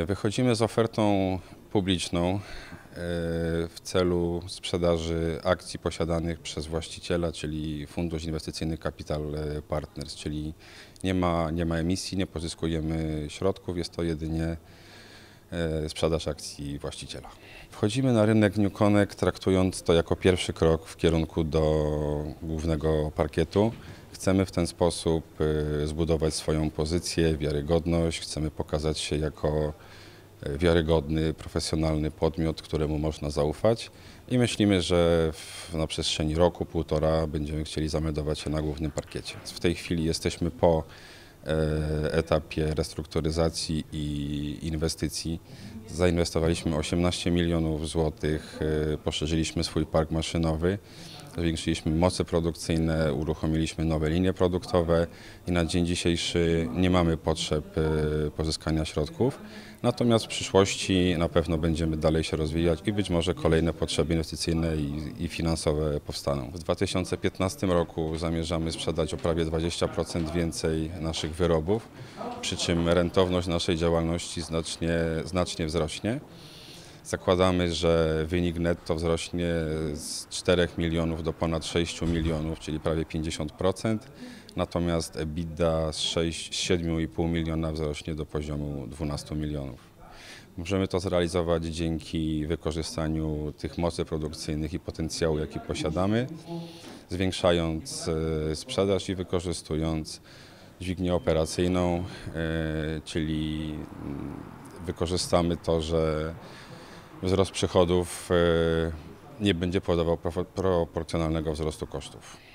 Wychodzimy z ofertą publiczną w celu sprzedaży akcji posiadanych przez właściciela, czyli Fundusz Inwestycyjny Capital Partners, czyli nie ma emisji, nie pozyskujemy środków, jest to jedynie sprzedaż akcji właściciela. Wchodzimy na rynek NewConnect, traktując to jako pierwszy krok w kierunku do głównego parkietu. Chcemy w ten sposób zbudować swoją pozycję, wiarygodność, chcemy pokazać się jako wiarygodny, profesjonalny podmiot, któremu można zaufać i myślimy, że na przestrzeni roku, półtora będziemy chcieli zameldować się na głównym parkiecie. W tej chwili jesteśmy po etapie restrukturyzacji i inwestycji. Zainwestowaliśmy 18 milionów złotych, poszerzyliśmy swój park maszynowy, zwiększyliśmy moce produkcyjne, uruchomiliśmy nowe linie produktowe i na dzień dzisiejszy nie mamy potrzeb pozyskania środków. Natomiast w przyszłości na pewno będziemy dalej się rozwijać i być może kolejne potrzeby inwestycyjne i finansowe powstaną. W 2015 roku zamierzamy sprzedać o prawie 20% więcej naszych wyrobów, przy czym rentowność naszej działalności znacznie wzrośnie. Zakładamy, że wynik netto wzrośnie z 4 milionów do ponad 6 milionów, czyli prawie 50%, natomiast EBITDA z 7,5 miliona wzrośnie do poziomu 12 milionów. Możemy to zrealizować dzięki wykorzystaniu tych mocy produkcyjnych i potencjału, jaki posiadamy, zwiększając sprzedaż i wykorzystując dźwignię operacyjną, czyli wykorzystamy to, że wzrost przychodów nie będzie powodował proporcjonalnego wzrostu kosztów.